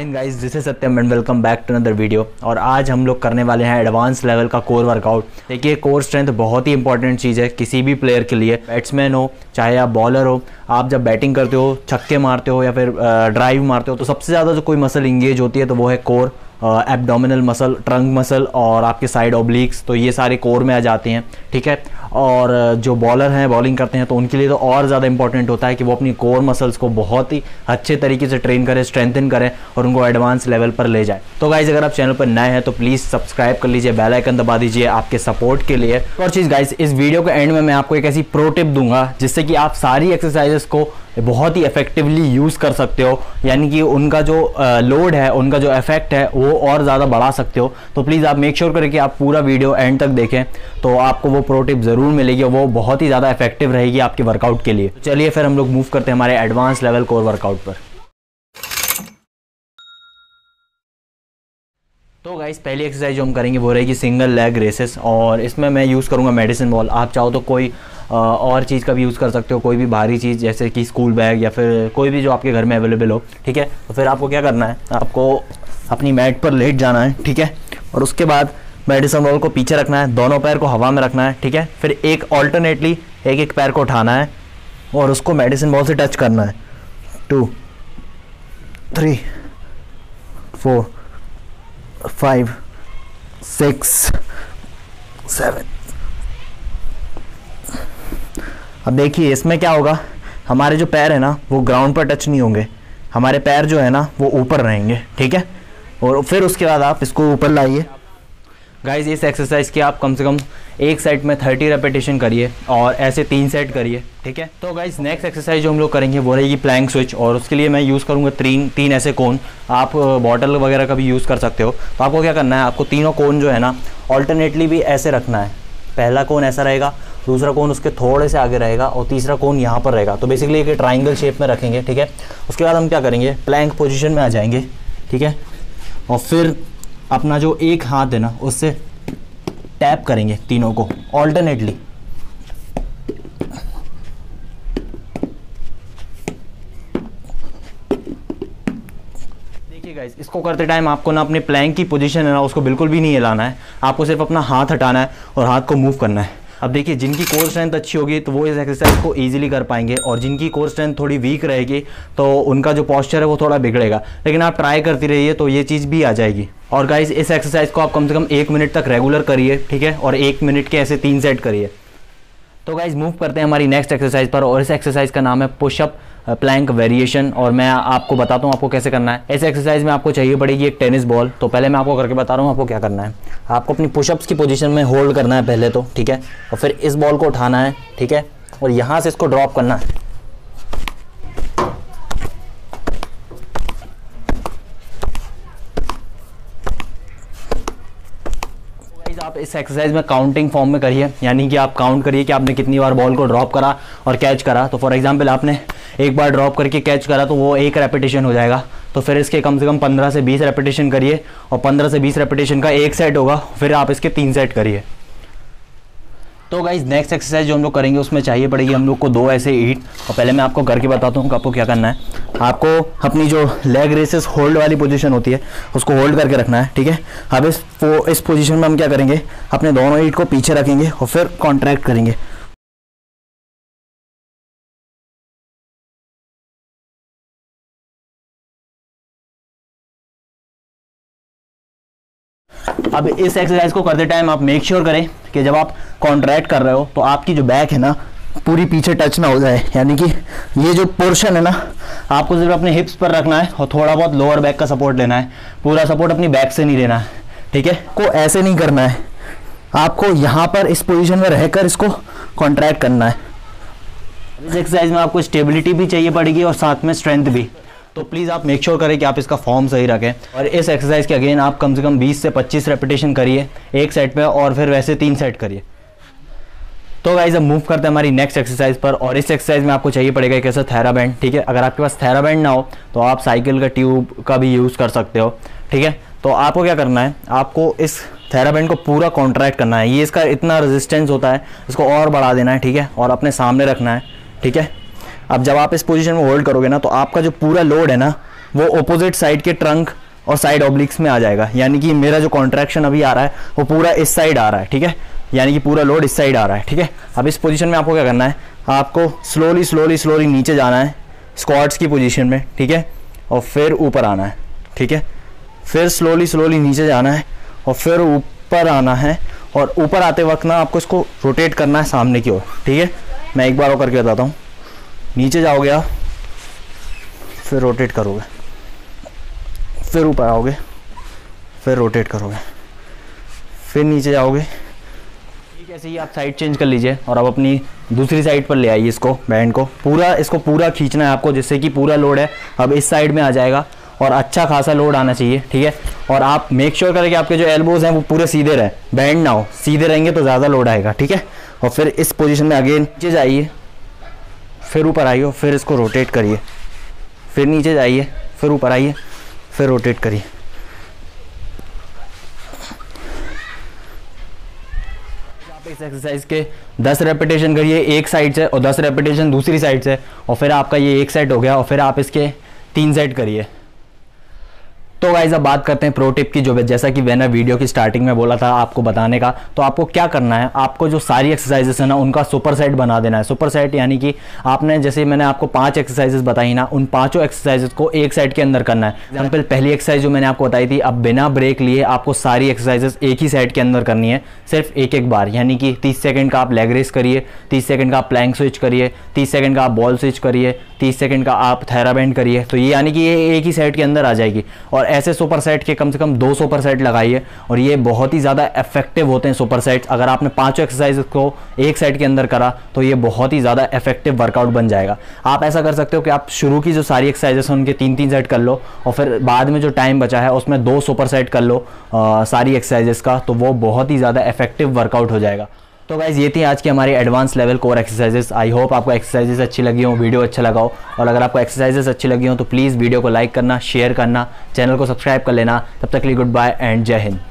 And guys this is Satyam and welcome back to another video. और आज हम लोग करने वाले हैं एडवांस लेवल का कोर वर्कआउट। देखिए कोर स्ट्रेंथ बहुत ही इंपॉर्टेंट चीज़ है किसी भी प्लेयर के लिए, बैट्समैन हो चाहे आप बॉलर हो। आप जब बैटिंग करते हो, छक्के मारते हो या फिर ड्राइव मारते हो, तो सबसे ज़्यादा जो कोई मसल इंगेज होती है तो वो है core, abdominal muscle, trunk muscle और आपके साइड ऑब्लिक्स, तो ये सारे कोर में आ जाते हैं, ठीक है। और जो बॉलर हैं बॉलिंग करते हैं तो उनके लिए तो और ज़्यादा इंपॉर्टेंट होता है कि वो अपनी कोर मसल्स को बहुत ही अच्छे तरीके से ट्रेन करें, स्ट्रेंथन करें और उनको एडवांस लेवल पर ले जाए। तो गाइज़ अगर आप चैनल पर नए हैं तो प्लीज़ सब्सक्राइब कर लीजिए, बेल आइकन दबा दीजिए आपके सपोर्ट के लिए। और चीज़ गाइज़, इस वीडियो के एंड में मैं आपको एक ऐसी प्रो टिप दूंगा जिससे कि आप सारी एक्सरसाइजेस को बहुत ही इफेक्टिवली यूज़ कर सकते हो, यानी कि उनका जो लोड है, उनका जो इफेक्ट है वो और ज़्यादा बढ़ा सकते हो। तो प्लीज़ आप मेक श्योर करें कि आप पूरा वीडियो एंड तक देखें, तो आपको वो प्रो टिप ज़रूर मिलेगी, वो बहुत ही ज़्यादा इफेक्टिव रहेगी आपके वर्कआउट के लिए। तो चलिए फिर हम लोग मूव करते हैं हमारे एडवांस लेवल कोर वर्कआउट पर। तो गाइस पहली एक्सरसाइज जो हम करेंगे वो रहेगी सिंगल लेग रेसेस, और इसमें मैं यूज़ करूँगा मेडिसिन बॉल। आप चाहो तो कोई और चीज़ का भी यूज़ कर सकते हो, कोई भी भारी चीज़ जैसे कि स्कूल बैग या फिर कोई भी जो आपके घर में अवेलेबल हो, ठीक है। तो फिर आपको क्या करना है, आपको अपनी मैट पर लेट जाना है, ठीक है। और उसके बाद मेडिसिन बॉल को पीछे रखना है, दोनों पैर को हवा में रखना है, ठीक है। फिर एक ऑल्टरनेटली एक एक पैर को उठाना है और उसको मेडिसिन बॉल से टच करना है। 2 3 4 5 6 7। अब देखिए इसमें क्या होगा, हमारे जो पैर है ना वो ग्राउंड पर टच नहीं होंगे, हमारे पैर जो है ना वो ऊपर रहेंगे, ठीक है। और फिर उसके बाद आप इसको ऊपर लाइए। गाइज इस एक्सरसाइज की आप कम से कम एक सेट में 30 रेपिटेशन करिए और ऐसे 3 सेट करिए, ठीक है। तो गाइज नेक्स्ट एक्सरसाइज जो हम लोग करेंगे वो रहेगी प्लैंक स्विच, और उसके लिए मैं यूज़ करूँगा तीन ऐसे कोन। आप बॉटल वगैरह का भी यूज़ कर सकते हो। तो आपको क्या करना है, आपको तीनों कोन जो है ना ऑल्टरनेटली भी ऐसे रखना है। पहला कोन ऐसा रहेगा, दूसरा कोन उसके थोड़े से आगे रहेगा और तीसरा कोन यहाँ पर रहेगा। तो बेसिकली एक ट्राइंगल शेप में रखेंगे, ठीक है। उसके बाद हम क्या करेंगे, प्लैंक पोजिशन में आ जाएंगे, ठीक है। और फिर अपना जो एक हाथ है ना उससे टैप करेंगे तीनों को ऑल्टरनेटली, ठीक है। गाइज इसको करते टाइम आपको ना अपने प्लैंक की पोजीशन है ना उसको बिल्कुल भी नहीं हिलाना है, आपको सिर्फ अपना हाथ हटाना है और हाथ को मूव करना है। अब देखिए जिनकी कोर स्ट्रेंथ अच्छी होगी तो वो इस एक्सरसाइज को ईजिली कर पाएंगे, और जिनकी कोर स्ट्रेंथ थोड़ी वीक रहेगी तो उनका जो पॉस्चर है वो थोड़ा बिगड़ेगा। लेकिन आप ट्राई करती रहिए तो ये चीज़ भी आ जाएगी। और गाइज इस एक्सरसाइज को आप कम से कम 1 मिनट तक रेगुलर करिए, ठीक है। और 1 मिनट के ऐसे 3 सेट करिए। तो गाइज मूव करते हैं हमारी नेक्स्ट एक्सरसाइज पर, और इस एक्सरसाइज का नाम है पुशअप प्लैंक वेरिएशन। और मैं आपको बताता हूँ आपको कैसे करना है। इस एक्सरसाइज में आपको चाहिए पड़ेगी एक टेनिस बॉल। तो पहले मैं आपको करके बता रहा हूँ आपको क्या करना है। आपको अपनी पुशअप्स की पोजीशन में होल्ड करना है पहले तो, ठीक है। और फिर इस बॉल को उठाना है, ठीक है, और यहाँ से इसको ड्रॉप करना है। आप इस एक्सरसाइज में काउंटिंग फॉर्म में करिए, यानी कि आप काउंट करिए कि आपने कितनी बार बॉल को ड्रॉप करा और कैच करा। तो फॉर एग्जांपल आपने एक बार ड्रॉप करके कैच करा तो वो 1 रेपिटेशन हो जाएगा। तो फिर इसके कम से कम 15 से 20 रेपिटेशन करिए, और 15 से 20 रेपिटेशन का 1 सेट होगा, फिर आप इसके 3 सेट करिए। तो गाइज नेक्स्ट एक्सरसाइज जो हम लोग करेंगे उसमें चाहिए पड़ेगी हम लोग को 2 ऐसे ईट। और पहले मैं आपको करके बताता हूँ आपको क्या करना है। आपको अपनी जो लेग रेसेस होल्ड वाली पोजीशन होती है उसको होल्ड करके रखना है, ठीक है। अब इस पोजीशन में हम क्या करेंगे, अपने दोनों ईट को पीछे रखेंगे और फिर कॉन्ट्रैक्ट करेंगे। अब इस एक्सरसाइज को करते टाइम आप मेक श्योर करें कि जब आप कॉन्ट्रैक्ट कर रहे हो तो आपकी जो बैक है ना पूरी पीछे टच ना हो जाए, यानी कि ये जो पोर्शन है ना आपको सिर्फ अपने हिप्स पर रखना है और थोड़ा बहुत लोअर बैक का सपोर्ट लेना है। पूरा सपोर्ट अपनी बैक से नहीं लेना है, ठीक है। को ऐसे नहीं करना है, आपको यहाँ पर इस पोजिशन में रहकर इसको कॉन्ट्रैक्ट करना है। इस एक्सरसाइज में आपको स्टेबिलिटी भी चाहिए पड़ेगी और साथ में स्ट्रेंथ भी। तो प्लीज़ आप मेक श्योर करें कि आप इसका फॉर्म सही रखें। और इस एक्सरसाइज के अगेन आप कम से कम 20 से 25 रेपिटेशन करिए 1 सेट में, और फिर वैसे 3 सेट करिए। तो गाइज अब मूव करते हैं हमारी नेक्स्ट एक्सरसाइज पर, और इस एक्सरसाइज में आपको चाहिए पड़ेगा एक ऐसा थैरा बैंड, ठीक है। अगर आपके पास थैरा बैंड ना हो तो आप साइकिल का ट्यूब का भी यूज़ कर सकते हो, ठीक है। तो आपको क्या करना है, आपको इस थैरा बैंड को पूरा कॉन्ट्रैक्ट करना है। ये इसका इतना रेजिस्टेंस होता है, इसको और बढ़ा देना है, ठीक है, और अपने सामने रखना है, ठीक है। अब जब आप इस पोजीशन में होल्ड करोगे ना तो आपका जो पूरा लोड है ना वो ऑपोजिट साइड के ट्रंक और साइड ऑब्लिक्स में आ जाएगा, यानी कि मेरा जो कॉन्ट्रैक्शन अभी आ रहा है वो पूरा इस साइड आ रहा है, ठीक है, यानी कि पूरा लोड इस साइड आ रहा है, ठीक है। अब इस पोजीशन में आपको क्या करना है, आपको स्लोली स्लोली स्लोली नीचे जाना है स्क्वाट्स की पोजीशन में, ठीक है, और फिर ऊपर आना है, ठीक है, फिर स्लोली स्लोली नीचे जाना है और फिर ऊपर आना है, और ऊपर आते वक्त ना आपको इसको रोटेट करना है सामने की ओर, ठीक है। मैं एक बार और करके बताता हूँ, नीचे जाओगे आप, फिर रोटेट करोगे, फिर ऊपर आओगे, फिर रोटेट करोगे, फिर नीचे जाओगे, ठीक। ऐसे ही आप साइड चेंज कर लीजिए और आप अपनी दूसरी साइड पर ले आइए इसको, बैंड को पूरा, इसको पूरा खींचना है आपको, जिससे कि पूरा लोड है अब इस साइड में आ जाएगा और अच्छा खासा लोड आना चाहिए, ठीक है। और आप मेक श्योर करें कि आपके जो एल्बोज हैं वो पूरे सीधे रहें, बैंड ना हो, सीधे रहेंगे तो ज़्यादा लोड आएगा, ठीक है। और फिर इस पोजिशन में अगेन नीचे जाइए, फिर ऊपर आइए, फिर इसको रोटेट करिए, फिर नीचे जाइए, फिर ऊपर आइए, फिर रोटेट करिए, आप इस एक्सरसाइज के 10 रेपिटेशन करिए एक साइड से और 10 रेपिटेशन दूसरी साइड से, और फिर आपका ये एक सेट हो गया, और फिर आप इसके 3 सेट करिए। तो गाइस अब बात करते हैं प्रो टिप की, जो जैसा कि मैंने वीडियो की स्टार्टिंग में बोला था आपको बताने का। तो आपको क्या करना है, आपको जो सारी एक्सरसाइजेस है ना उनका सुपर सेट बना देना है। सुपर सेट यानी कि आपने, जैसे मैंने आपको 5 एक्सरसाइजेस बताई ना, उन 5 एक्सरसाइजेस को एक सेट के अंदर करना है। एग्जाम्पल पहली एक्सरसाइज जो मैंने आपको बताई थी, अब बिना ब्रेक लिए आपको सारी एक्सरसाइजेस एक ही सेट के अंदर करनी है, सिर्फ एक बार, यानी कि 30 सेकेंड का आप लेग रेस करिए, 30 सेकेंड का आप प्लैंक स्विच करिए, 30 सेकेंड का आप बॉल स्विच करिए, 30 सेकेंड का आप थैराबैंड करिए। तो ये यानी कि ये एक ही सेट के अंदर आ जाएगी। और ऐसे सुपर सेट के कम से कम 2 सुपर सेट लगाइए, और ये बहुत ही ज़्यादा इफेक्टिव होते हैं सुपर सेट्स। अगर आपने 5 एक्सरसाइज को एक सेट के अंदर करा तो ये बहुत ही ज़्यादा इफेक्टिव वर्कआउट बन जाएगा। आप ऐसा कर सकते हो कि आप शुरू की जो सारी एक्सरसाइजेस हैं उनके 3-3 सेट कर लो, और फिर बाद में जो टाइम बचा है उसमें 2 सुपर सेट कर लो सारी एक्सरसाइजेस का, तो वो बहुत ही ज़्यादा इफेक्टिव वर्कआउट हो जाएगा। तो गाइज ये थी आज की हमारी advance level core exercises. I hope आपको एक्सरसाइजेस अच्छी लगी हो, वीडियो अच्छा लगा हो, और अगर आपको एक्सरसाइजेस अच्छी लगी हो तो प्लीज़ वीडियो को लाइक करना, शेयर करना, चैनल को सब्सक्राइब कर लेना। तब तक के लिए गुड बाय एंड जय हिंद।